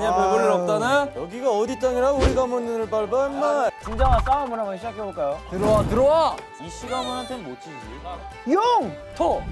아니야 배불리 없다나? 여기가 어디 땅이라 우리가 문을 밟아 인마. 진정한 싸움을 한번 시작해볼까요? 들어와 들어와. 이 시가문한테는 못 지지. 용! 토!